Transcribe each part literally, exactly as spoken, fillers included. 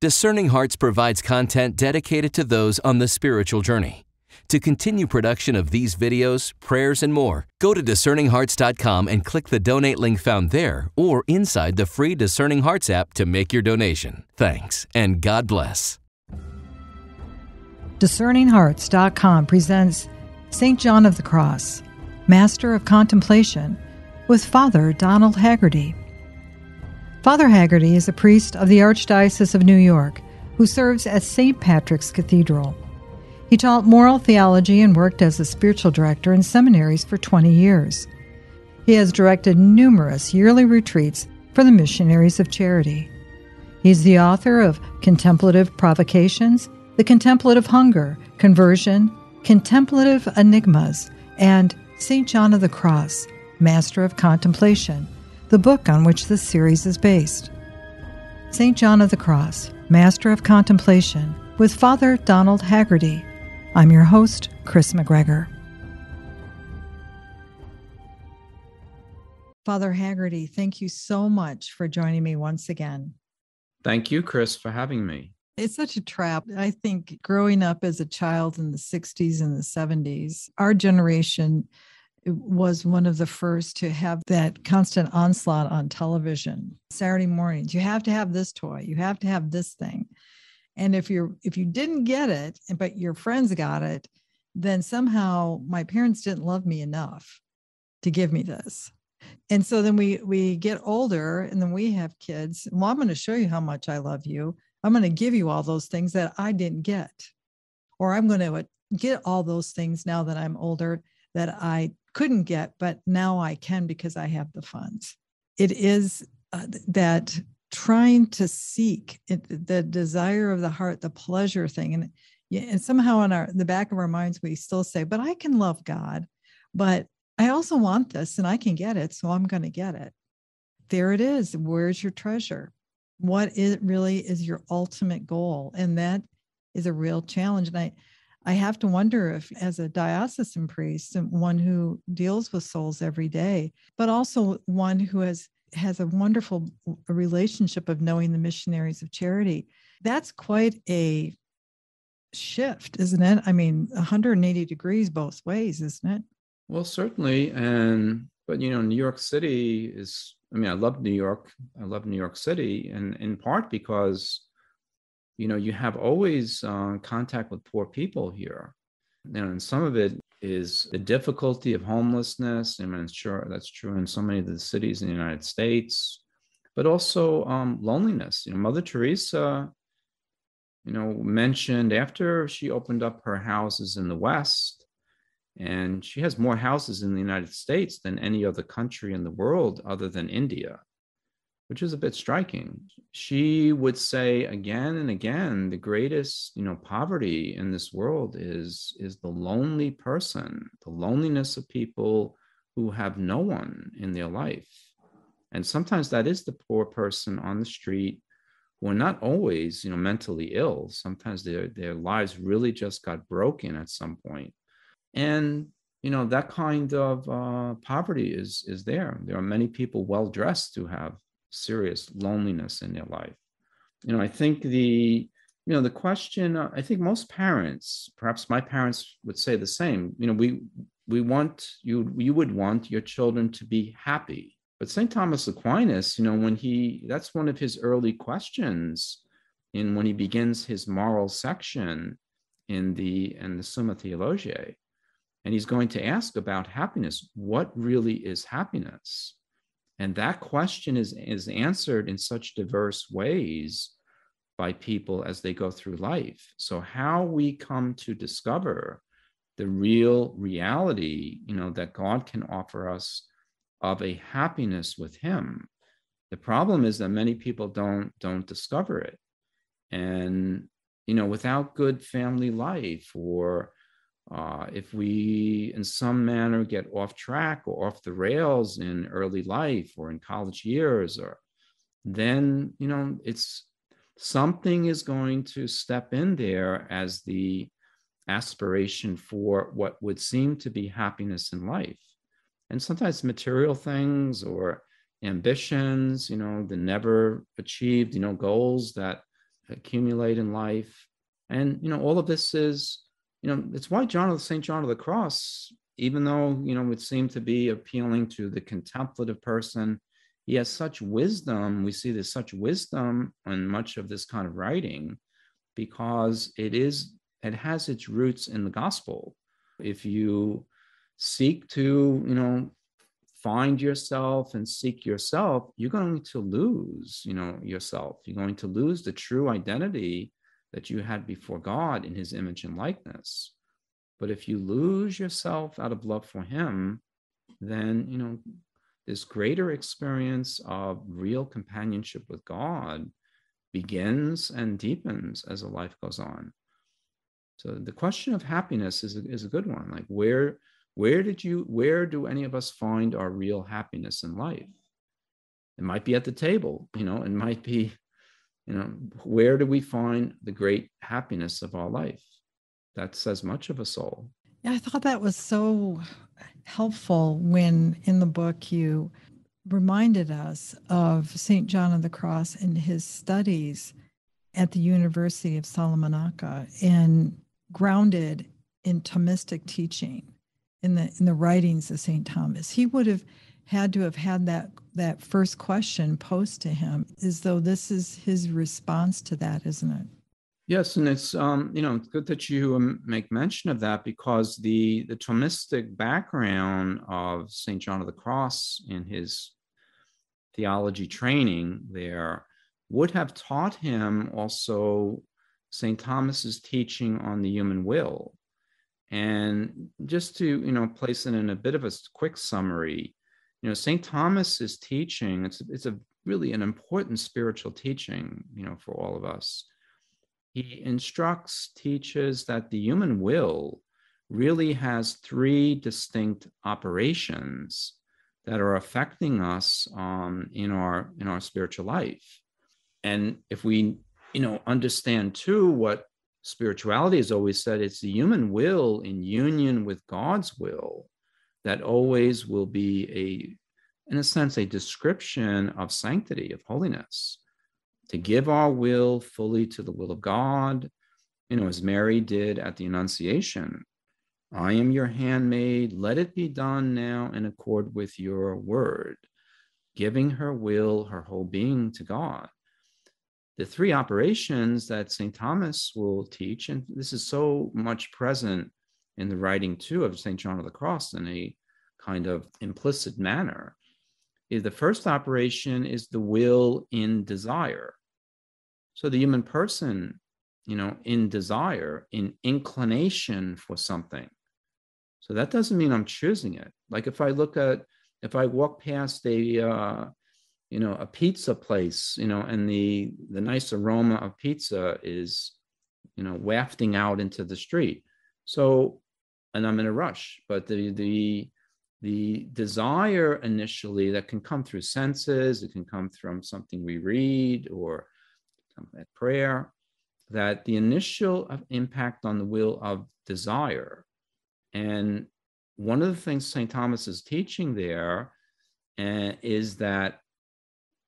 Discerning Hearts provides content dedicated to those on the spiritual journey. To continue production of these videos, prayers, and more, go to discerning hearts dot com and click the donate link found there or inside the free Discerning Hearts app to make your donation. Thanks, and God bless. discerning hearts dot com presents Saint John of the Cross, Master of Contemplation, with Father Donald Haggerty. Father Haggerty is a priest of the Archdiocese of New York who serves at Saint Patrick's Cathedral. He taught moral theology and worked as a spiritual director in seminaries for twenty years. He has directed numerous yearly retreats for the Missionaries of Charity. He is the author of Contemplative Provocations, The Contemplative Hunger, Conversion, Contemplative Enigmas, and Saint John of the Cross, Master of Contemplation, the book on which this series is based. Saint John of the Cross, Master of Contemplation, with Father Donald Haggerty. I'm your host, Kris McGregor. Father Haggerty, thank you so much for joining me once again. Thank you, Kris, for having me. It's such a trap. I think growing up as a child in the sixties and the seventies, our generation was one of the first to have that constant onslaught on television. Saturday mornings, you have to have this toy, you have to have this thing. And if you're if you didn't get it, but your friends got it, then somehow my parents didn't love me enough to give me this. And so then we we get older and then we have kids. Well, I'm going to show you how much I love you. I'm going to give you all those things that I didn't get. Or I'm going to get all those things now that I'm older that I couldn't get, but now I can because I have the funds. It is uh, that... trying to seek it, the desire of the heart, the pleasure thing. And, and somehow in our the back of our minds, we still say, but I can love God, but I also want this and I can get it. So I'm going to get it. There it is. Where's your treasure? What is, really is your ultimate goal? And that is a real challenge. And I, I have to wonder if as a diocesan priest and one who deals with souls every day, but also one who has has a wonderful relationship of knowing the Missionaries of Charity. That's quite a shift, isn't it? I mean, one hundred eighty degrees both ways, isn't it? Well, certainly. And, but, you know, New York City is, I mean, I love New York. I love New York City. And in part because, you know, you have always uh, contact with poor people here. You know, and some of it is the difficulty of homelessness. I mean, it's sure that's true in so many of the cities in the United States, but also um, loneliness. You know, Mother Teresa, you know, mentioned after she opened up her houses in the West, and she has more houses in the United States than any other country in the world other than India, which is a bit striking. She would say again and again, the greatest, you know, poverty in this world is, is the lonely person, the loneliness of people who have no one in their life. And sometimes that is the poor person on the street who are not always, you know, mentally ill. Sometimes their, their lives really just got broken at some point. And, you know, that kind of uh, poverty is, is there. There are many people well-dressed who have serious loneliness in their life. You know, I think the, you know, the question, uh, I think most parents, perhaps my parents would say the same, you know, we, we want, you, you would want your children to be happy. But Saint Thomas Aquinas, you know, when he, that's one of his early questions in when he begins his moral section in the, in the Summa Theologiae. And he's going to ask about happiness. What really is happiness? And that question is, is answered in such diverse ways by people as they go through life. So how we come to discover the real reality, you know, that God can offer us of a happiness with him. The problem is that many people don't, don't discover it. And, you know, without good family life, or Uh, if we in some manner get off track or off the rails in early life or in college years, or then, you know, it's something is going to step in there as the aspiration for what would seem to be happiness in life. And sometimes material things or ambitions, you know, the never achieved, you know, goals that accumulate in life. And, you know, all of this is, you know, it's why John of Saint John of the Cross, even though, you know, it seemed to be appealing to the contemplative person, he has such wisdom. We see there's such wisdom in much of this kind of writing, because it is, it has its roots in the gospel. If you seek to, you know, find yourself and seek yourself, you're going to lose, you know, yourself. You're going to lose the true identity that you had before God in his image and likeness. But if you lose yourself out of love for him, then, you know, this greater experience of real companionship with God begins and deepens as a life goes on. So the question of happiness is a, is a good one. Like, where, where did you, where do any of us find our real happiness in life? It might be at the table, you know, it might be, you know, where do we find the great happiness of our life? That says much of a soul. Yeah, I thought that was so helpful when in the book you reminded us of Saint John of the Cross and his studies at the University of Salamanca, and grounded in Thomistic teaching, in the in the writings of Saint Thomas. He would have had to have had that that first question posed to him, as though this is his response to that, isn't it? Yes, and it's um, you know, it's good that you make mention of that, because the the Thomistic background of Saint John of the Cross in his theology training there would have taught him also Saint Thomas's teaching on the human will. And just to, you know, place it in a bit of a quick summary, you know, Saint Thomas's teaching, it's it's a really an important spiritual teaching, you know, for all of us. He instructs, teaches that the human will really has three distinct operations that are affecting us um, in our in our spiritual life. And if we, you know, understand too what spirituality has always said, it's the human will in union with God's will that always will be a, in a sense, a description of sanctity, of holiness, to give our will fully to the will of God, you know, as Mary did at the Annunciation. I am your handmaid, let it be done now in accord with your word, giving her will, her whole being to God. The three operations that Saint Thomas will teach, and this is so much present in the writing too of Saint John of the Cross in a kind of implicit manner, is the first operation is the will in desire. So the human person, you know, in desire, in inclination for something. So that doesn't mean I'm choosing it. Like if I look at, if I walk past a, uh, you know, a pizza place, you know, and the, the nice aroma of pizza is, you know, wafting out into the street. So, and I'm in a rush, but the, the, the desire initially that can come through senses, it can come from something we read or at prayer, that the initial impact on the will of desire. And one of the things Saint Thomas is teaching there uh, is that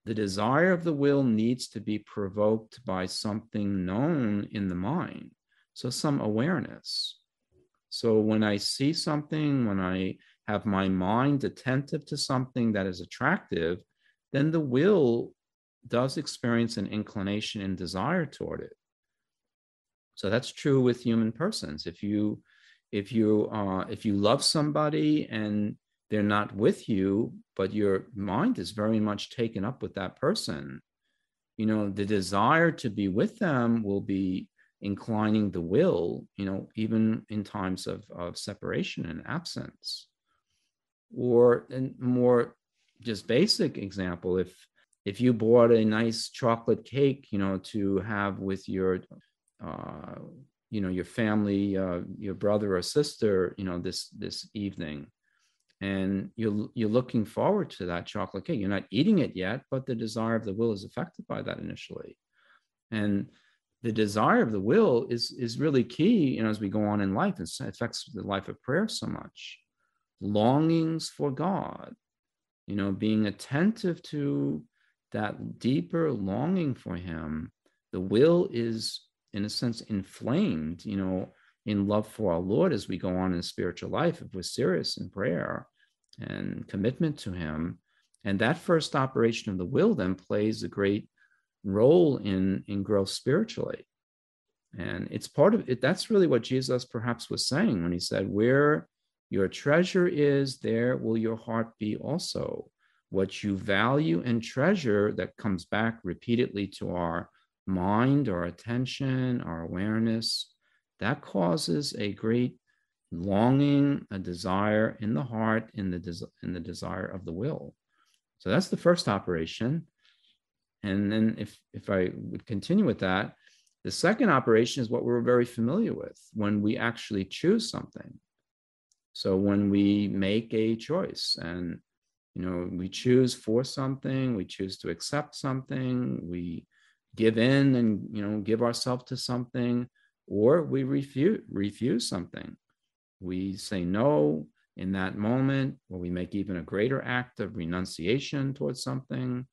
the desire of the will needs to be provoked by something known in the mind, so some awareness. So when I see something, when I have my mind attentive to something that is attractive, then the will does experience an inclination and desire toward it. So that's true with human persons. If you, if you, uh, if you love somebody and they're not with you, but your mind is very much taken up with that person, you know, the desire to be with them will be inclining the will, you know, even in times of, of separation and absence. Or a more just basic example, if if you bought a nice chocolate cake, you know, to have with your, uh, you know, your family, uh, your brother or sister, you know, this this evening, and you're, you're looking forward to that chocolate cake. You're not eating it yet, but the desire of the will is affected by that initially. And the desire of the will is, is really key, you know, as we go on in life. It affects the life of prayer so much. Longings for God, you know, being attentive to that deeper longing for him the will is, in a sense, inflamed, you know, in love for our Lord as we go on in the spiritual life, if we're serious in prayer and commitment to him. And that first operation of the will then plays a great role in, in growth spiritually. And it's part of it. That's really what Jesus perhaps was saying when he said, where your treasure is, there will your heart be also. What you value and treasure, that comes back repeatedly to our mind, our attention, our awareness, that causes a great longing, a desire in the heart, in the des- in the desire of the will. So that's the first operation. And then if, if I would continue with that, the second operation is what we're very familiar with, when we actually choose something. So when we make a choice and, you know, we choose for something, we choose to accept something, we give in and, you know, give ourselves to something, or we refuse, refuse something. We say no in that moment, or we make even a greater act of renunciation towards something.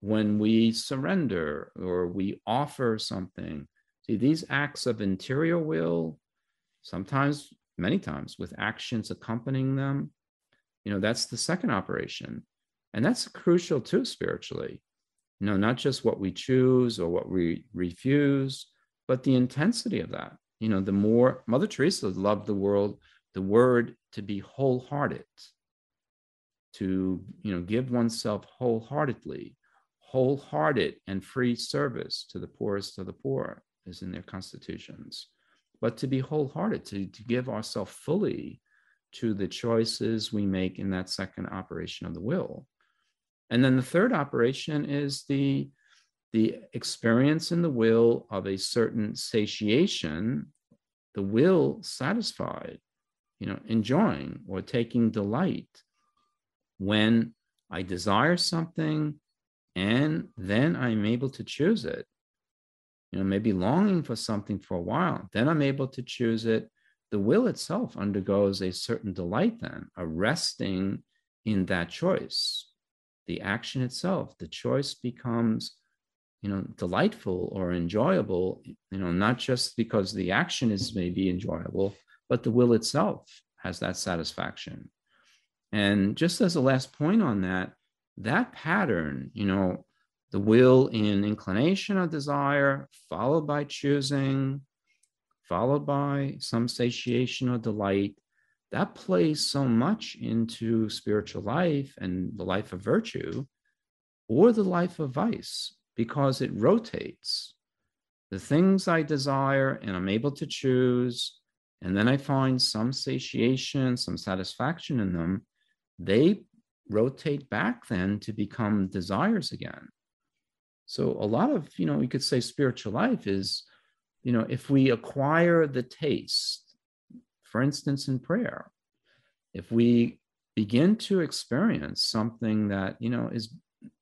When we surrender or we offer something, see, these acts of interior will, sometimes, many times, with actions accompanying them, you know, that's the second operation. And that's crucial too, spiritually. You know, not just what we choose or what we refuse, but the intensity of that. You know, the more, Mother Teresa loved the world, the word to be wholehearted, to, you know, give oneself wholeheartedly, wholehearted and free service to the poorest of the poor is in their constitutions. But to be wholehearted, to, to give ourselves fully to the choices we make in that second operation of the will. And then the third operation is the, the experience in the will of a certain satiation, the will satisfied, you know, enjoying or taking delight when I desire something and then I'm able to choose it. You know, maybe longing for something for a while, then I'm able to choose it. The will itself undergoes a certain delight then, a resting in that choice. The action itself, the choice becomes, you know, delightful or enjoyable, you know, not just because the action is maybe enjoyable, but the will itself has that satisfaction. And just as a last point on that, that pattern, you know, the will in inclination or desire, followed by choosing, followed by some satiation or delight, that plays so much into spiritual life and the life of virtue or the life of vice, because it rotates. The things I desire and I'm able to choose, and then I find some satiation, some satisfaction in them, they rotate back then to become desires again. So a lot of, you know, you could say spiritual life is, you know, if we acquire the taste, for instance, in prayer, if we begin to experience something that, you know, is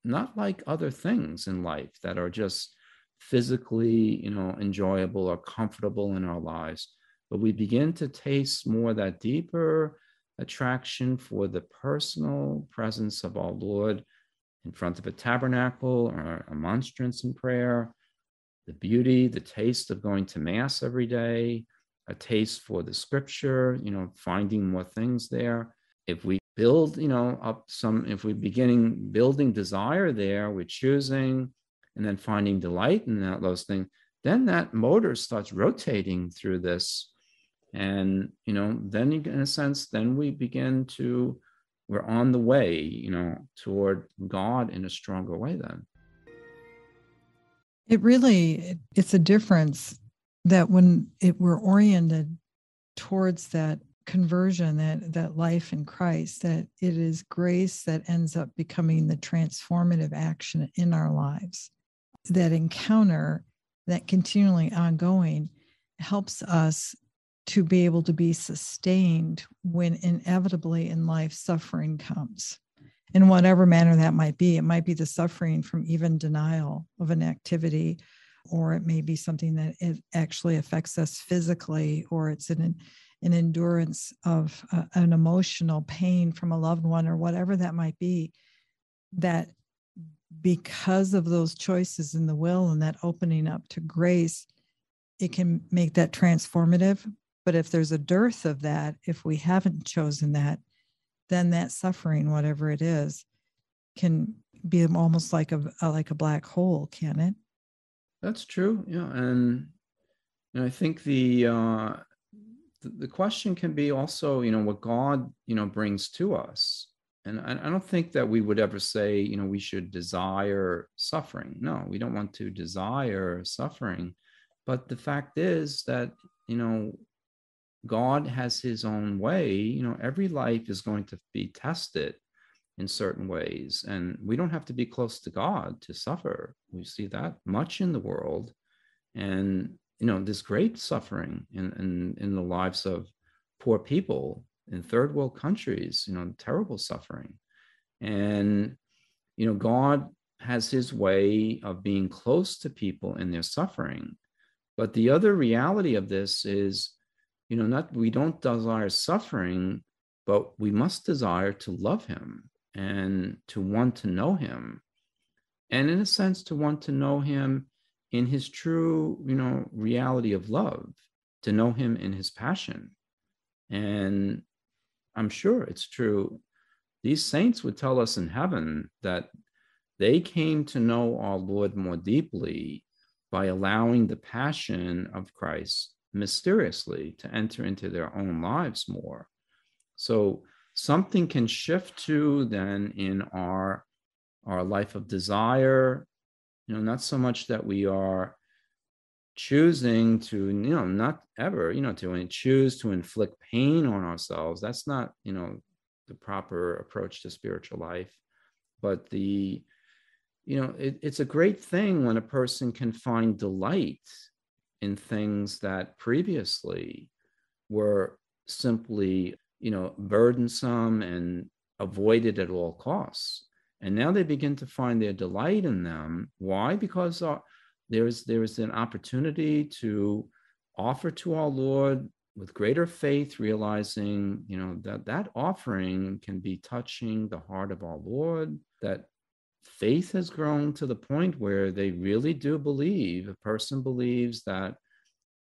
not like other things in life that are just physically, you know, enjoyable or comfortable in our lives, but we begin to taste more that deeper attraction for the personal presence of our Lord in front of a tabernacle or a monstrance in prayer, the beauty, the taste of going to Mass every day, a taste for the scripture, you know, finding more things there. If we build, you know, up some, if we're beginning building desire there, we're choosing and then finding delight in that, those things, then that motor starts rotating through this. And, you know, then in a sense, then we begin to, we're on the way, you know, toward God in a stronger way then. It really, it's a difference that when it, we're oriented towards that conversion, that, that life in Christ, that it is grace that ends up becoming the transformative action in our lives. That encounter, that continually ongoing, helps us to be able to be sustained when inevitably in life suffering comes. In whatever manner that might be, it might be the suffering from even denial of an activity, or it may be something that it actually affects us physically, or it's an, an endurance of uh, an emotional pain from a loved one, or whatever that might be, that because of those choices in the will and that opening up to grace, it can make that transformative. But if there's a dearth of that, if we haven't chosen that, then that suffering, whatever it is, can be almost like a like a black hole, can it? That's true. Yeah, and, and I think the uh, the, the question can be also, you know, what God, you know, brings to us. And I, I don't think that we would ever say, you know, we should desire suffering. No, we don't want to desire suffering. But the fact is that, you know, God has his own way. You know, every life is going to be tested in certain ways. And we don't have to be close to God to suffer. We see that much in the world. And, you know, this great suffering in, in, in the lives of poor people in third world countries, you know, terrible suffering. And, you know, God has his way of being close to people in their suffering. But the other reality of this is, you know, not we don't desire suffering, but we must desire to love him and to want to know him. And in a sense, to want to know him in his true, you know, reality of love, to know him in his passion. And I'm sure it's true. These saints would tell us in heaven that they came to know our Lord more deeply by allowing the passion of Christ mysteriously to enter into their own lives more. So something can shift to then in our, our life of desire, you know, not so much that we are choosing to, you know, not ever, you know, to choose to inflict pain on ourselves. That's not, you know, the proper approach to spiritual life. But the, you know, it, it's a great thing when a person can find delight in things that previously were simply, you know, burdensome and avoided at all costs. And now they begin to find their delight in them. Why? Because our, there is there is an opportunity to offer to our Lord with greater faith, realizing, you know, that that offering can be touching the heart of our Lord, that faith has grown to the point where they really do believe, a person believes that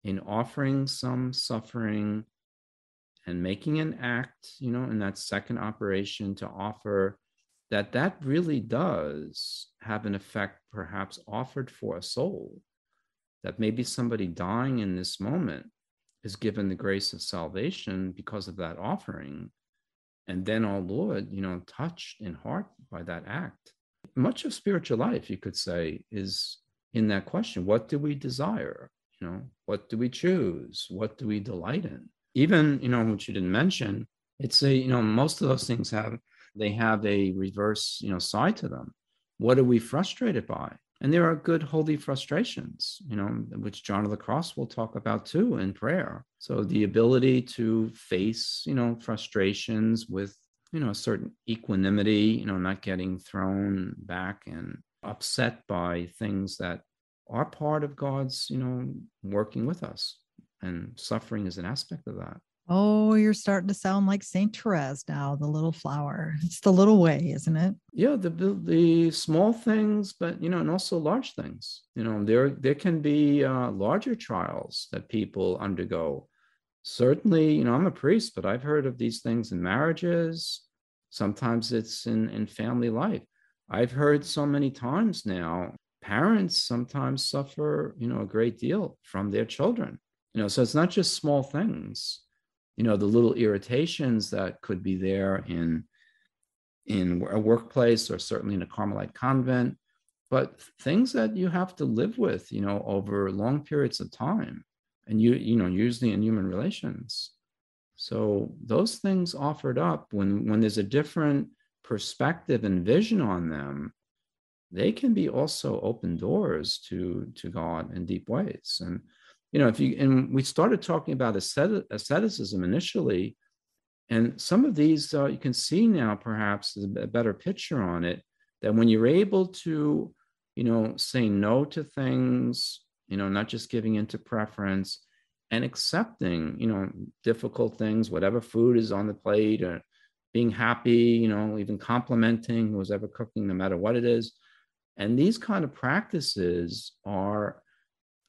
in offering some suffering and making an act, you know, in that second operation to offer, that that really does have an effect perhaps offered for a soul, that maybe somebody dying in this moment is given the grace of salvation because of that offering. And then our Lord, you know, touched in heart by that act. Much of spiritual life, you could say, is in that question, what do we desire? You know, what do we choose? What do we delight in? Even, you know, which you didn't mention, it's a, you know, most of those things have, they have a reverse, you know, side to them. What are we frustrated by? And there are good holy frustrations, you know, which John of the Cross will talk about too in prayer. So the ability to face, you know, frustrations with, you know, a certain equanimity, you know, not getting thrown back and upset by things that are part of God's, you know, working with us. And suffering is an aspect of that. Oh, you're starting to sound like Saint Therese now, the little flower. It's the little way, isn't it? Yeah, the the small things, but, you know, and also large things. You know, there, there can be uh, larger trials that people undergo. Certainly, you know, I'm a priest, but I've heard of these things in marriages. Sometimes it's in, in family life. I've heard so many times now, parents sometimes suffer, you know, a great deal from their children. You know, so it's not just small things, you know, the little irritations that could be there in, in a workplace or certainly in a Carmelite convent, but things that you have to live with, you know, over long periods of time and you, you know, usually in human relations. So those things offered up when, when there's a different perspective and vision on them, they can be also open doors to, to God in deep ways. And, you know, if you, and we started talking about asceticism initially, and some of these uh, you can see now perhaps a better picture on it, that when you're able to, you know, say no to things, you know, not just giving into preference and accepting, you know, difficult things, whatever food is on the plate, or being happy, you know, even complimenting who's ever cooking, no matter what it is, And these kind of practices are,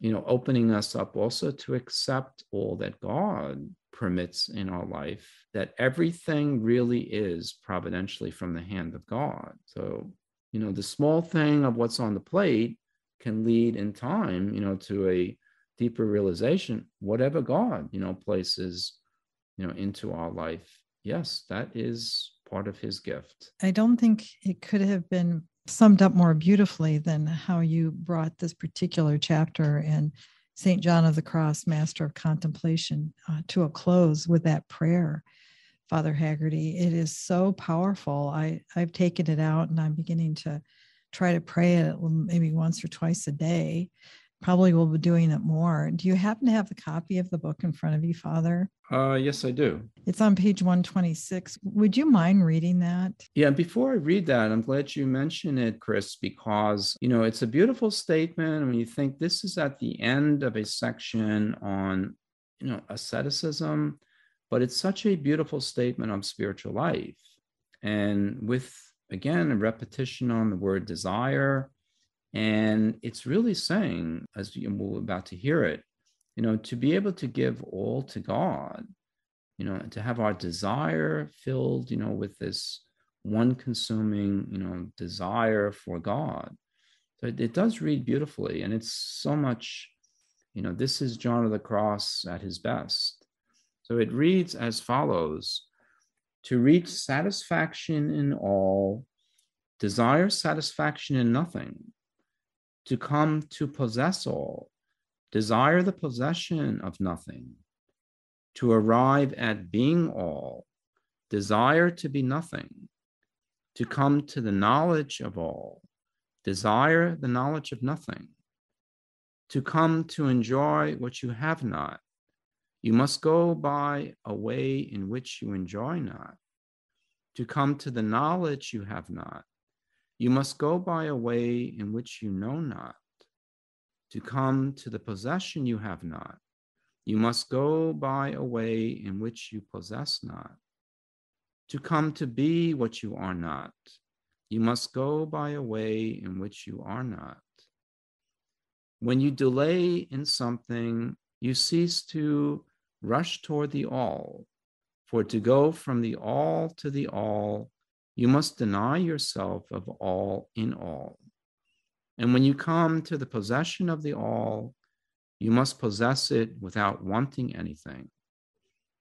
you know, opening us up also to accept all that God permits in our life, that everything really is providentially from the hand of God. So, you know, the small thing of what's on the plate can lead in time, you know, to a deeper realization, whatever God, you know, places, you know, into our life. Yes, that is part of his gift. I don't think it could have been summed up more beautifully than how you brought this particular chapter in Saint John of the Cross, Master of Contemplation, uh, to a close with that prayer, Father Haggerty. It is so powerful. I, I've taken it out and I'm beginning to try to pray it maybe once or twice a day. Probably will be doing it more. Do you happen to have the copy of the book in front of you, Father? Uh, yes, I do. It's on page one twenty-six. Would you mind reading that? Yeah, before I read that, I'm glad you mentioned it, Kris, because, you know, it's a beautiful statement when you think this is at the end of a section on, you know, asceticism, but it's such a beautiful statement of spiritual life. And with, again, a repetition on the word desire. And it's really saying, as we're about to hear it, you know, to be able to give all to God, you know, to have our desire filled, you know, with this one consuming, you know, desire for God. So it, it does read beautifully. And it's so much, you know, this is John of the Cross at his best. So it reads as follows: to reach satisfaction in all, desire satisfaction in nothing. To come to possess all, desire the possession of nothing. To arrive at being all, desire to be nothing. To come to the knowledge of all, desire the knowledge of nothing. To come to enjoy what you have not, you must go by a way in which you enjoy not. To come to the knowledge you have not, you must go by a way in which you know not. To come to the possession you have not, you must go by a way in which you possess not. To come to be what you are not, you must go by a way in which you are not. When you delay in something, you cease to rush toward the all, for to go from the all to the all, you must deny yourself of all in all. And when you come to the possession of the all, you must possess it without wanting anything.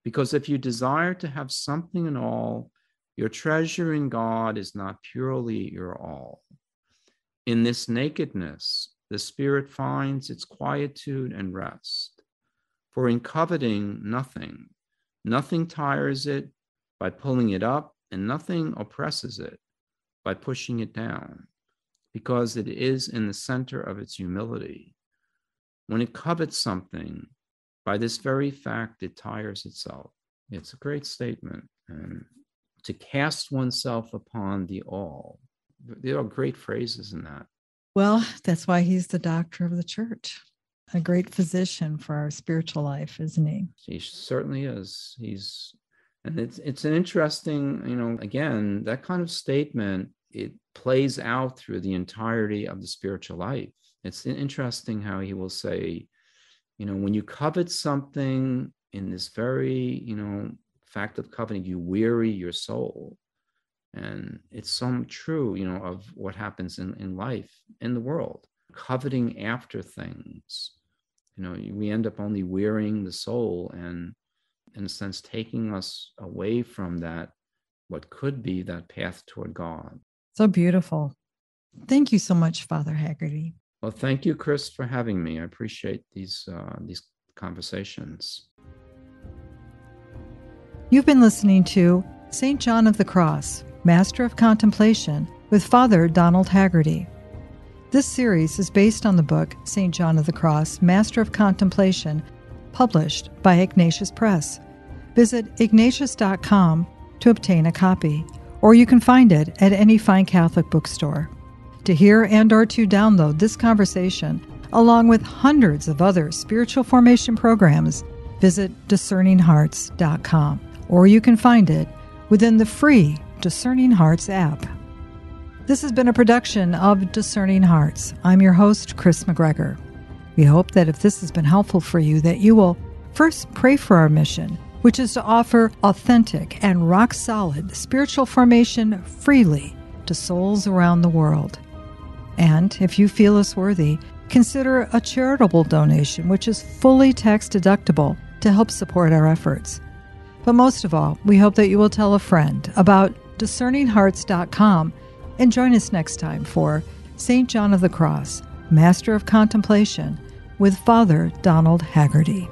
Because if you desire to have something in all, your treasure in God is not purely your all. In this nakedness, the spirit finds its quietude and rest. For in coveting nothing, nothing tires it by pulling it up, and nothing oppresses it by pushing it down, because it is in the center of its humility. When it covets something, by this very fact, it tires itself. It's a great statement. And to cast oneself upon the all. There are great phrases in that. Well, that's why he's the doctor of the church, a great physician for our spiritual life, isn't he? He certainly is. He's And it's it's an interesting, you know, again, that kind of statement, it plays out through the entirety of the spiritual life. It's interesting how he will say, you know, when you covet something, in this very, you know, fact of coveting, you weary your soul. And it's so true, you know, of what happens in, in life, in the world. Coveting after things, you know, we end up only wearying the soul and, in a sense, taking us away from that, what could be that path toward God. So beautiful. Thank you so much, Father Haggerty. Well, thank you, Kris, for having me. I appreciate these uh, these conversations. You've been listening to Saint John of the Cross, Master of Contemplation, with Father Donald Haggerty. This series is based on the book, Saint John of the Cross, Master of Contemplation, published by Ignatius Press. Visit ignatius dot com to obtain a copy, or you can find it at any fine Catholic bookstore. To hear and or to download this conversation, along with hundreds of other spiritual formation programs, visit discerning hearts dot com, or you can find it within the free Discerning Hearts app. This has been a production of Discerning Hearts. I'm your host, Kris McGregor. We hope that if this has been helpful for you, that you will first pray for our mission, which is to offer authentic and rock-solid spiritual formation freely to souls around the world. And if you feel us worthy, consider a charitable donation, which is fully tax-deductible, to help support our efforts. But most of all, we hope that you will tell a friend about discerning hearts dot com and join us next time for Saint John of the Cross, Master of Contemplation, with Father Donald Haggerty.